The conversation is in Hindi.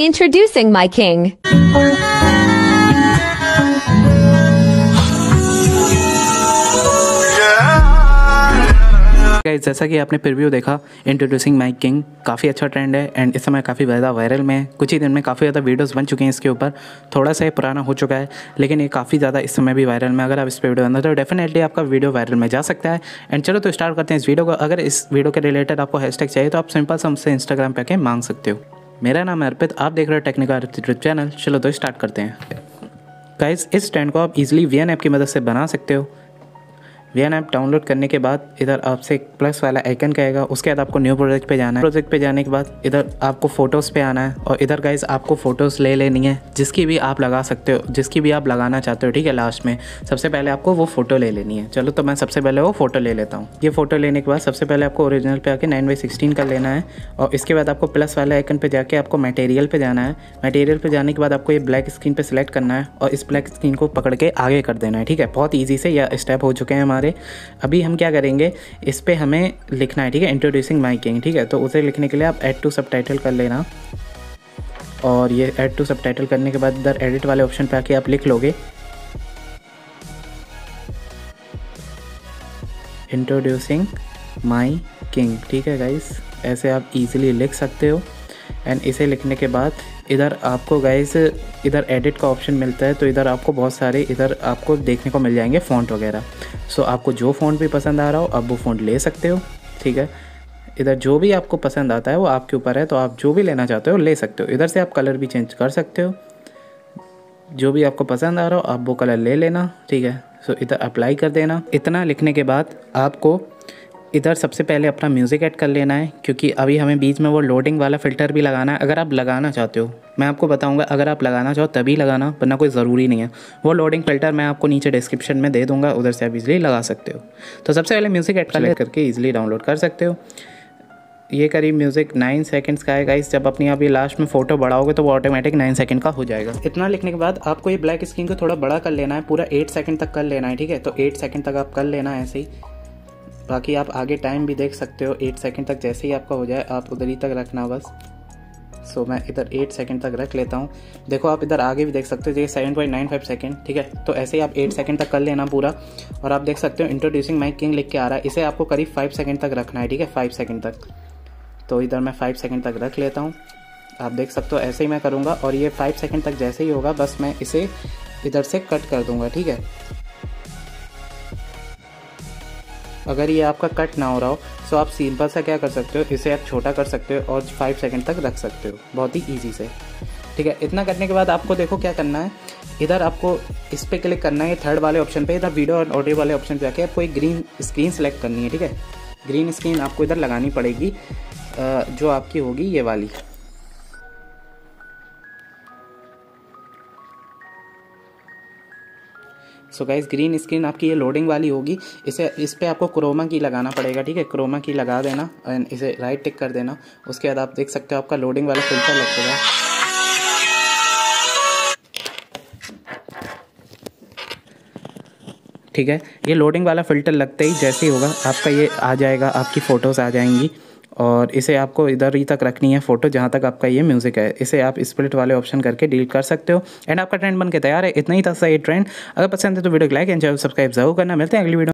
Introducing my king. गाइस, जैसा कि आपने प्रीव्यू देखा, इंट्रोड्यूसिंग माय किंग काफ़ी अच्छा ट्रेंड है एंड इस समय काफ़ी ज़्यादा वायरल में है। कुछ ही दिन में काफ़ी ज़्यादा वीडियोस बन चुके हैं इसके ऊपर। थोड़ा सा ये पुराना हो चुका है लेकिन ये काफ़ी ज़्यादा इस समय भी वायरल में। अगर आप इस पर वीडियो बनाते हो तो डेफिनेटली आपका वीडियो वायरल में जा सकता है। एंड चलो तो स्टार्ट करते हैं इस वीडियो को। अगर इस वीडियो के रिलेटेड आपको हैशटैग चाहिए तो आप सिंपल से हमसे इंस्टाग्राम पर आके मांग सकते हो। मेरा नाम है अर्पित, आप देख रहे हो टेक्निकल आर्पित यूट्यूब चैनल। चलो तो स्टार्ट करते हैं। गाइस, इस ट्रेंड को आप इजीली VN ऐप की मदद से बना सकते हो। VN ऐप डाउनलोड करने के बाद इधर आपसे एक प्लस वाला आइकन कहेगा, उसके बाद आपको न्यू प्रोजेक्ट पे जाना है। प्रोजेक्ट पे जाने के बाद इधर आपको फ़ोटोज़ पे आना है और इधर गाइस आपको फ़ोटोज़ ले लेनी है जिसकी भी आप लगा सकते हो, जिसकी भी आप लगाना चाहते हो। ठीक है, लास्ट में सबसे पहले आपको वो फ़ोटो ले लेनी है। चलो तो मैं सबसे पहले वो फ़ोटो ले लेता हूँ। ये फ़ोटो लेने के बाद सबसे पहले आपको ओरिजिनल पे आके 9x16 कर लेना है और इसके बाद आपको प्लस वाले आइकन पर जाके आपको मटेरियल पर जाना है। मटेरियल पर जाने के बाद आपको ये ब्लैक स्क्रीन पर सिलेक्ट करना है और इस ब्लैक स्क्रीन को पकड़ के आगे कर देना है। ठीक है, बहुत ईजी से यह स्टेप हो चुके हैं। अभी हम क्या करेंगे, इस पे हमें लिखना है। ठीक है, इंट्रोड्यूसिंग माय किंग। ठीक है, तो उसे लिखने के लिए आप ऐड टू सबटाइटल कर लेना और ये ऐड टू सबटाइटल करने के बाद इधर एडिट वाले ऑप्शन पे आके आप लिख लोगे इंट्रोड्यूसिंग माय किंग। ठीक है गाइस, ऐसे आप इजीली लिख सकते हो। एंड इसे लिखने के बाद इधर आपको गाइस इधर एडिट का ऑप्शन मिलता है, तो इधर आपको बहुत सारे इधर आपको देखने को मिल जाएंगे फ़ॉन्ट वगैरह। सो आपको जो फ़ॉन्ट भी पसंद आ रहा हो आप वो फ़ॉन्ट ले सकते हो। ठीक है, इधर जो भी आपको पसंद आता है वो आपके ऊपर है, तो आप जो भी लेना चाहते हो ले सकते हो। इधर से आप कलर भी चेंज कर सकते हो, जो भी आपको पसंद आ रहा हो आप वो कलर ले लेना। ठीक है, सो इधर अप्लाई कर देना। इतना लिखने के बाद आपको इधर सबसे पहले अपना म्यूज़िक ऐड कर लेना है क्योंकि अभी हमें बीच में वो लोडिंग वाला फ़िल्टर भी लगाना है। अगर आप लगाना चाहते हो, मैं आपको बताऊंगा, अगर आप लगाना चाहो तभी लगाना, वरना कोई ज़रूरी नहीं है। वो लोडिंग फ़िल्टर मैं आपको नीचे डिस्क्रिप्शन में दे दूंगा, उधर से आप इजीली लगा सकते हो। तो सबसे पहले म्यूज़िक ऐड करके ईजिली डाउनलोड कर सकते हो। ये करीब म्यूज़िक 9 सेकंड्स का है गाइस। जब अपनी आप ये लास्ट में फ़ोटो बढ़ाओगे तो वो ऑटोमेटिक 9 सेकंड का हो जाएगा। इतना लिखने के बाद आपको ये ब्लैक स्क्रीन को थोड़ा बड़ा कर लेना है, पूरा 8 सेकंड तक कर लेना है। ठीक है, तो 8 सेकंड तक आप कर लेना है ऐसे ही। बाकी आप आगे टाइम भी देख सकते हो। 8 सेकंड तक जैसे ही आपका हो जाए आप उधर ही तक रखना बस। सो मैं इधर 8 सेकंड तक रख लेता हूँ। देखो आप इधर आगे भी देख सकते हो, जैसे 7.95 सेकंड। ठीक है, तो ऐसे ही आप 8 सेकंड तक कर लेना पूरा। और आप देख सकते हो इंट्रोड्यूसिंग माय किंग लिख के आ रहा है। इसे आपको करीब 5 सेकंड तक रखना है। ठीक है, 5 सेकंड तक। तो इधर मैं 5 सेकंड तक रख लेता हूँ। आप देख सकते हो ऐसे ही मैं करूँगा और ये 5 सेकंड तक जैसे ही होगा बस मैं इसे इधर से कट कर दूँगा। ठीक है, अगर ये आपका कट ना हो रहा हो तो आप सिंपल सा क्या कर सकते हो, इसे आप छोटा कर सकते हो और 5 सेकंड तक रख सकते हो, बहुत ही ईजी से। ठीक है, इतना करने के बाद आपको देखो क्या करना है, इधर आपको इस पर क्लिक करना है थर्ड वाले ऑप्शन पे। इधर वीडियो और ऑडियो वाले ऑप्शन पे आके आपको एक ग्रीन स्क्रीन सेलेक्ट करनी है। ठीक है, ग्रीन स्क्रीन आपको इधर लगानी पड़ेगी, जो आपकी होगी ये वाली। सो गाइस, ग्रीन स्क्रीन आपकी ये लोडिंग वाली होगी। इसे इस पर आपको क्रोमा की लगाना पड़ेगा। ठीक है, क्रोमा की लगा देना एंड इसे राइट टिक कर देना। उसके बाद आप देख सकते हो आपका लोडिंग वाला फिल्टर लग जाएगा। ठीक है, ये लोडिंग वाला फिल्टर लगते ही जैसे ही होगा आपका ये आ जाएगा, आपकी फ़ोटोज़ आ जाएंगी। और इसे आपको इधर ही तक रखनी है फ़ोटो, जहाँ तक आपका ये म्यूज़िक है। इसे आप स्प्लिट वाले ऑप्शन करके डिलीट कर सकते हो। एंड आपका ट्रेंड बन के तैयार है। इतना ही था ये ट्रेंड। अगर पसंद है तो वीडियो को लाइक एंड सब्सक्राइब जरूर करना। मिलते हैं अगली वीडियो।